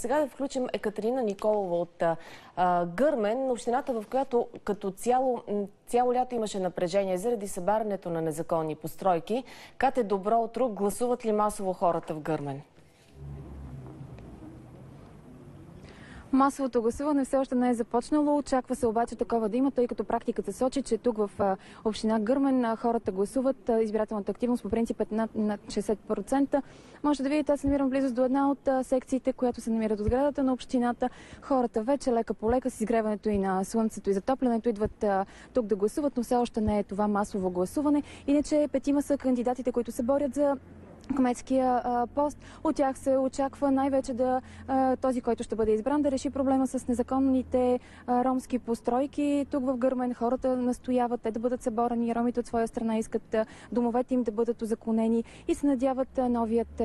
Сега да включим Екатерина Николова от Гърмен, общината, в която като цяло лято имаше напрежение заради събарянето на незаконни постройки. Кате, добро утро. Гласуват ли масово хората в Гърмен? Масовото гласуване все още не е започнало. Очаква се обаче такова да има, тъй като практиката сочи, че тук в община Гърмен хората гласуват. Избирателната активност по принцип е над 60%. Може да видите, аз се намирам близост до една от секциите, която се намира до сградата на общината. Хората вече лека по лека с изгреването и на слънцето и затоплянето идват тук да гласуват, но все още не е това масово гласуване. Иначе 5 са кандидатите, които се борят за кметския пост. От тях се очаква най-вече този, който ще бъде избран, да реши проблема с незаконните ромски постройки. Тук в Гърмен хората настояват те да бъдат съборани. Ромите от своя страна искат домовете им да бъдат узаконени и се надяват новият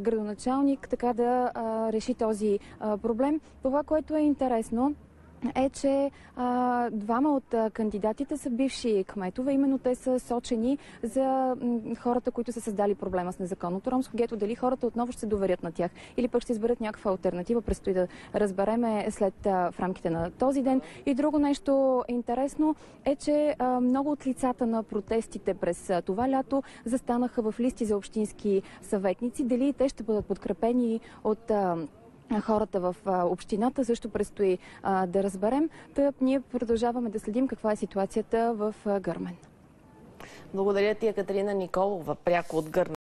градоначалник така да реши този проблем. Това, което е интересно, е, че двама от кандидатите са бивши кметове. Именно те са сочени за хората, които са създали проблема с незаконното ромско гето. Дали хората отново ще се доверят на тях или пък ще изберат някаква альтернатива, предстои да разбереме в рамките на този ден. И друго нещо интересно е, че много от лицата на протестите през това лято застанаха в листи за общински съветници. Дали те ще бъдат подкрепени от хората в общината, също предстои да разберем. Тъп, ние продължаваме да следим каква е ситуацията в Гърмен. Благодаря ти, Екатерина Николова, пряко от Гърмен.